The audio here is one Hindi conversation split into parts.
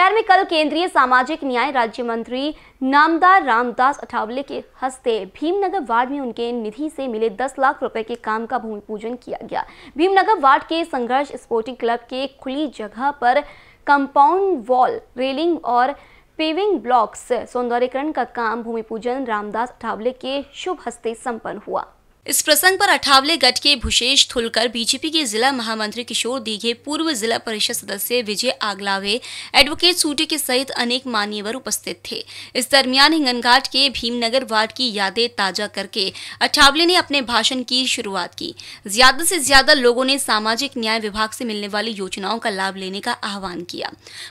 शहर में कल केंद्रीय सामाजिक न्याय राज्य मंत्री नामदार रामदास अठावले के हस्ते भीमनगर वार्ड में उनके निधि से मिले 10 लाख रुपए के काम का भूमि पूजन किया गया। भीमनगर वार्ड के संघर्ष स्पोर्टिंग क्लब के खुली जगह पर कंपाउंड वॉल, रेलिंग और पेविंग ब्लॉक्स सौंदर्यकरण का काम भूमि पूजन रामदास अठावले के शुभ हस्ते संपन्न हुआ। इस प्रसंग पर अठावले गट के भूषेश थुलकर, बीजेपी के जिला महामंत्री किशोर दीघे, पूर्व जिला परिषद सदस्य विजय आगलावे, एडवोकेट सूटे के सहित अनेक मान्यवर उपस्थित थे। इस दरमियान हिंगन घाट के भीमनगर वार्ड की यादें ताजा करके अठावले ने अपने भाषण की शुरुआत की। ज्यादा से ज्यादा लोगों ने सामाजिक न्याय विभाग से मिलने वाली योजनाओं का लाभ लेने का आह्वान किया।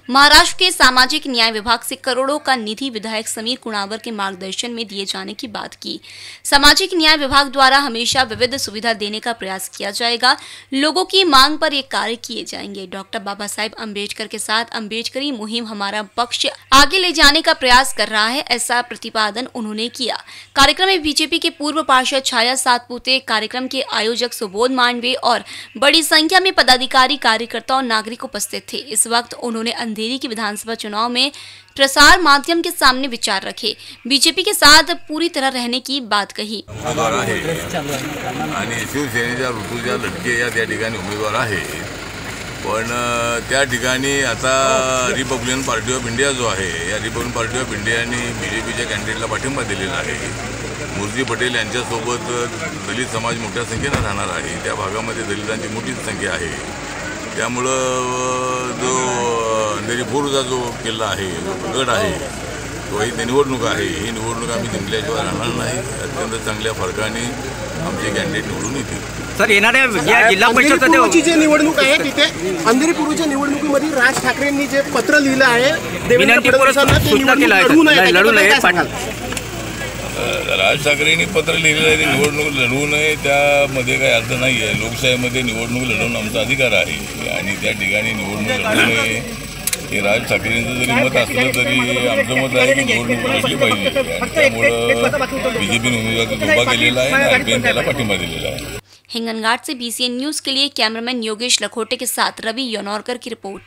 महाराष्ट्र के सामाजिक न्याय विभाग से करोड़ों का निधि विधायक समीर कुणावर के मार्गदर्शन में दिए जाने की बात की। सामाजिक न्याय विभाग द्वारा हमेशा विविध सुविधा देने का प्रयास किया जाएगा। लोगों की मांग पर ये कार्य किए जाएंगे। डॉक्टर बाबा साहब अम्बेडकर के साथ अम्बेडकरी मुहिम हमारा पक्ष आगे ले जाने का प्रयास कर रहा है, ऐसा प्रतिपादन उन्होंने किया। कार्यक्रम में बीजेपी के पूर्व पार्षद छाया सातपुते, कार्यक्रम के आयोजक सुबोध मांडवे और बड़ी संख्या में पदाधिकारी, कार्यकर्ता और नागरिक उपस्थित थे। इस वक्त उन्होंने अंधेरी के विधानसभा चुनाव में प्रसार माध्यम के सामने विचार रखे, बीजेपी के साथ पूरी तरह रहने की बात कही। आणि शिवसेनेच्या रुतुजा लटके या त्या ठिकाणी उमेदवार आहे, पण त्या ठिकाणी आता रिपब्लिकन पार्टी ऑफ इंडिया जो आहे, या रिपब्लिकन पार्टी ऑफ इंडियाने बीजेपीच्या कॅन्डिडेटला पाठिंबा दिलेला आहे। मुरजी पटेल यांच्यासोबत दलित समाज मोठ्या संख्येने राहणार आहे, त्या भागामध्ये दलितांची मोठी संख्या आहे। त्यामुळं जो नेरीपूरचा जो किल्ला आहे, जो गड आहे, तो ही निवडणूक आहे, ही निवडणूक आम्ही जिंकल्याशिवाय राहणार नाही। अत्यंत चांगल्या फरकाने आमचे कॅन्डिडेट निवडून येतील। सर, येणाऱ्या जिल्हा परिषदेची जी निवडणूक आहे, तिथे अंधेरीपूर्वीच्या निवडणुकीमध्ये राज ठाकरेंनी जे पत्र लिहिलं आहे, देवेंद्र फडणवीसांना लढू नये, राज ठाकरेंनी पत्र लिहिलेलं आहे, ते निवडणूक लढवू नये, त्यामध्ये काही अर्थ नाही आहे। लोकशाहीमध्ये निवडणूक लढवणं आमचा अधिकार आहे आणि त्या ठिकाणी निवडणूक लढवू नये हे राज ठाकरेंचं जरी मत असलं तरी आमचं मत आहे की निवडणूक असली पाहिजे। त्यामुळं बीजेपीने उमेदवार उभा केलेला आहे आणि आरपीएन त्याला पाठिंबा दिलेला आहे। हिंगनघाट से बीसीएन न्यूज के लिए कैमरामैन योगेश लखोटे के साथ रवि यनौरकर की रिपोर्ट।